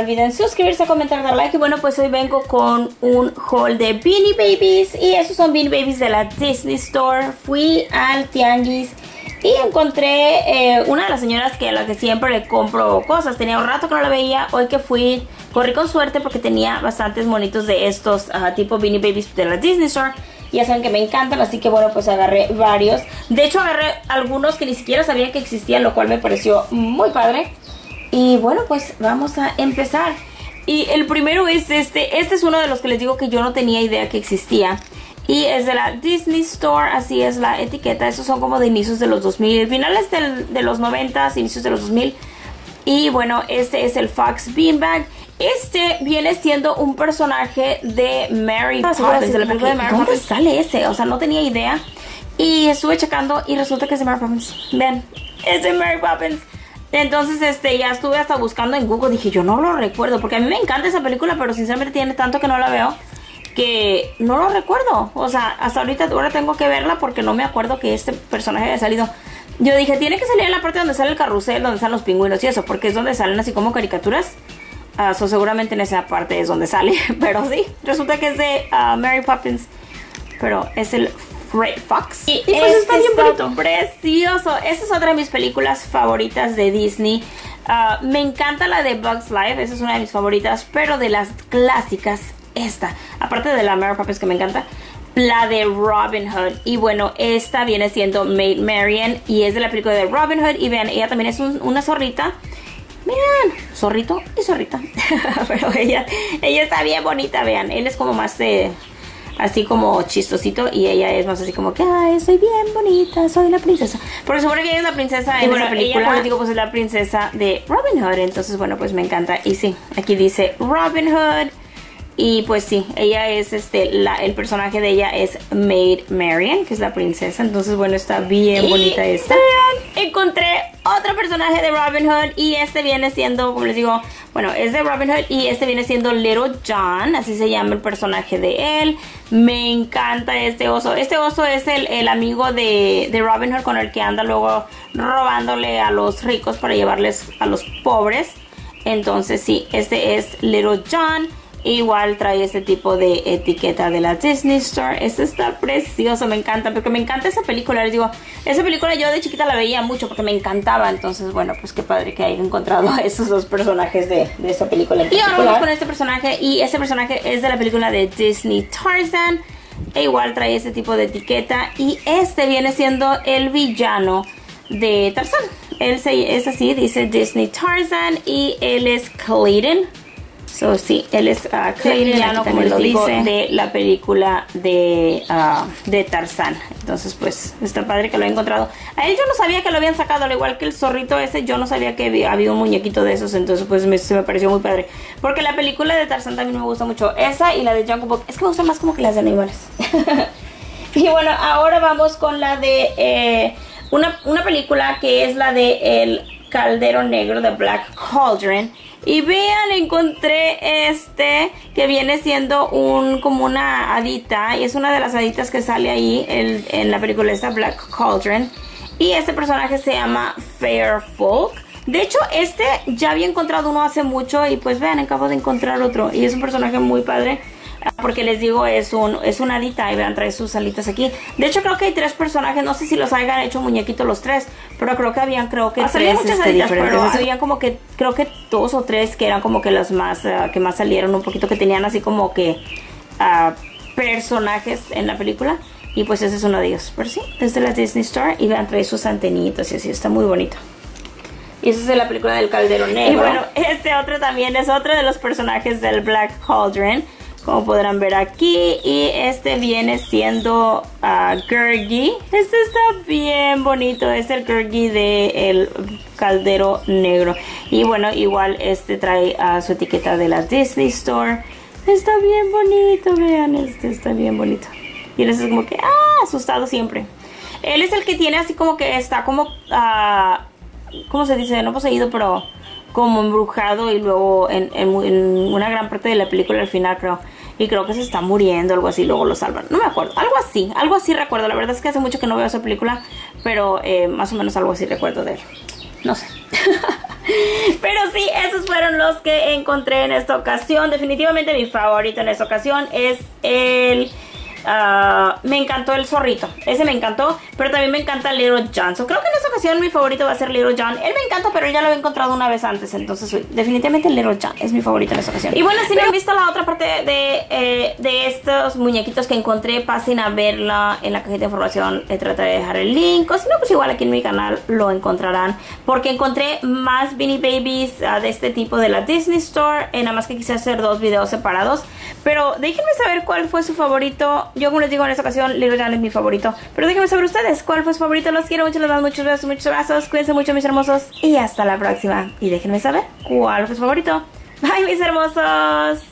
olviden suscribirse, comentar, dar like. Y bueno, pues hoy vengo con un haul de Beanie Babies. Y esos son Beanie Babies de la Disney Store. Fui al Tianguis y encontré una de las señoras que a la que siempre le compro cosas. Tenía un rato que no la veía. Hoy que fui, corrí con suerte porque tenía bastantes monitos de estos tipo Beanie Babies de la Disney Store. Ya saben que me encantan, así que bueno, pues agarré varios. De hecho, agarré algunos que ni siquiera sabía que existían, lo cual me pareció muy padre. Y bueno, pues vamos a empezar. Y el primero es este. Este es uno de los que les digo que yo no tenía idea que existía. Y es de la Disney Store, así es la etiqueta. Estos son como de inicios de los 2000, finales de los 90, inicios de los 2000. Y bueno, este es el Fox Beanbag. Este viene siendo un personaje de Mary Poppins, de la película de Mary Poppins. ¿Dónde sale ese? O sea, no tenía idea. Y estuve checando y resulta que es de Mary Poppins. Vean, es de Mary Poppins. Entonces, ya estuve hasta buscando en Google. Dije, yo no lo recuerdo, porque a mí me encanta esa película, pero sinceramente tiene tanto que no la veo que no lo recuerdo. O sea, hasta ahorita, ahora tengo que verla porque no me acuerdo que este personaje había salido. Yo dije, tiene que salir en la parte donde sale el carrusel, donde están los pingüinos y eso, porque es donde salen así como caricaturas. So seguramente en esa parte es donde sale. Pero sí, resulta que es de Mary Poppins. Pero es el Fox. Y pues está bien bonito, precioso. Esta es otra de mis películas favoritas de Disney. Me encanta la de Bugs Life. Esa es una de mis favoritas. Pero de las clásicas, esta. Aparte de la Mary Poppins que me encanta, la de Robin Hood. Y bueno, esta viene siendo Maid Marian. Y es de la película de Robin Hood. Y vean, ella también es una zorrita. Miren, zorrito y zorrita. Pero ella está bien bonita, vean. Él es como más así como chistosito. Y ella es más así como que, ay, soy bien bonita, soy la princesa. Pero seguro que ella es la princesa en esa película. Ella, como les digo, pues es la princesa de Robin Hood. Entonces, bueno, pues me encanta. Y sí, aquí dice Robin Hood. Y pues sí, ella es el personaje de ella es Maid Marian, que es la princesa. Entonces, bueno, está bien bonita esta. Vean, encontré otro personaje de Robin Hood. Y este viene siendo, como les digo, bueno, es de Robin Hood. Y este viene siendo Little John, así se llama el personaje de él. Me encanta este oso. Este oso es el amigo de Robin Hood, con el que anda luego robándole a los ricos para llevarles a los pobres. Entonces sí, este es Little John. Igual trae este tipo de etiqueta de la Disney Store. Este está precioso, me encanta, porque me encanta esa película. Les digo, esa película yo de chiquita la veía mucho porque me encantaba. Entonces, bueno, pues qué padre que hayan encontrado a esos dos personajes de esa película. Y ahora vamos con este personaje. Y este personaje es de la película de Disney, Tarzan. E igual trae este tipo de etiqueta. Y este viene siendo el villano de Tarzan. Él es así, dice Disney Tarzan. Y él es Clayton. So, sí, él es Clayton, como lo dice, de la película de Tarzán. Entonces, pues, está padre que lo he encontrado. A él yo no sabía que lo habían sacado, al igual que el zorrito ese. Yo no sabía que había un muñequito de esos. Entonces, pues, se me pareció muy padre. Porque la película de Tarzán también me gusta mucho. Esa y la de Jungle Book. Es que me gustan más como que las de animales. Y bueno, ahora vamos con la de una película que es la de El Caldero Negro, de Black Cauldron. Y vean, encontré este que viene siendo como una hadita, y es una de las haditas que sale ahí en la película esta, Black Cauldron. Y este personaje se llama Fair Folk. De hecho, este ya había encontrado uno hace mucho, y pues vean, acabo de encontrar otro. Y es un personaje muy padre, porque les digo, es una hadita. Y vean, trae sus alitas aquí. De hecho, creo que hay tres personajes. No sé si los hayan hecho muñequitos los tres, pero creo que habían, salían muchas alitas diferentes. Pero habían como que, creo que dos o tres que eran como que las más, que más salieron un poquito, que tenían así como que personajes en la película. Y pues ese es uno de ellos. Pero sí, es de la Disney Store. Y vean, trae sus antenitas y así, está muy bonito. Y eso es de la película del Caldero Negro. Y bueno, este otro también es otro de los personajes del Black Cauldron, como podrán ver aquí. Y este viene siendo Gergi. Este está bien bonito. Es el Gergi de El Caldero Negro. Y bueno, igual este trae su etiqueta de la Disney Store. Está bien bonito, vean. Este está bien bonito. Y él es como que, asustado siempre. Él es el que tiene así como que está como, ¿cómo se dice? No poseído, pero como embrujado, y luego en una gran parte de la película al final, creo. Y creo que se está muriendo, algo así, luego lo salvan. No me acuerdo, algo así recuerdo. La verdad es que hace mucho que no veo esa película, pero más o menos algo así recuerdo de él. No sé. Pero sí, esos fueron los que encontré en esta ocasión. Definitivamente mi favorito en esta ocasión es el... me encantó el zorrito. Ese me encantó, pero también me encanta Little John. So, creo que en esta ocasión mi favorito va a ser Little John. Él me encanta, pero ya lo he encontrado una vez antes. Entonces, definitivamente Little John es mi favorito en esta ocasión. Y bueno, si no han visto la otra parte de estos muñequitos que encontré, pasen a verla en la cajita de información. Trataré de dejar el link. O si no, pues igual aquí en mi canal lo encontrarán. Porque encontré más Beanie Babies de este tipo de la Disney Store. Nada más que quise hacer dos videos separados. Pero déjenme saber cuál fue su favorito. Yo, como les digo, en esta ocasión Little John es mi favorito, pero déjenme saber ustedes cuál fue su favorito. Los quiero mucho, les mando muchos besos, muchos abrazos. Cuídense mucho, mis hermosos, y hasta la próxima. Y déjenme saber cuál fue su favorito. Bye, mis hermosos.